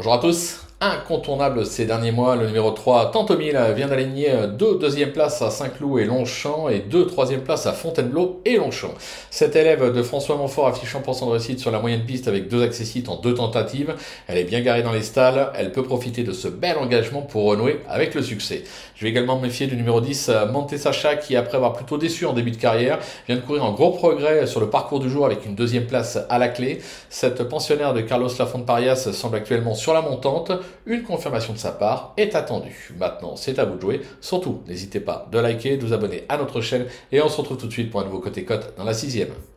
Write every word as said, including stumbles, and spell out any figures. Bonjour à tous, incontournable ces derniers mois, le numéro trois, Tantomil, vient d'aligner deux deuxièmes places à Saint-Cloud et Longchamp et deux troisièmes places à Fontainebleau et Longchamp. Cet élève de François Montfort affiche cent pour cent de réussite sur la moyenne piste avec deux accessites en deux tentatives. Elle est bien garée dans les stalles, elle peut profiter de ce bel engagement pour renouer avec le succès. Je vais également me méfier du numéro dix, Monte Sacha, qui après avoir plutôt déçu en début de carrière, vient de courir en gros progrès sur le parcours du jour avec une deuxième place à la clé. Cette pensionnaire de Carlos Lafonte Parias semble actuellement sur la montante. Une confirmation de sa part est attendue. Maintenant, c'est à vous de jouer. Surtout, n'hésitez pas de liker, de vous abonner à notre chaîne et on se retrouve tout de suite pour un nouveau Côté Cote dans la sixième.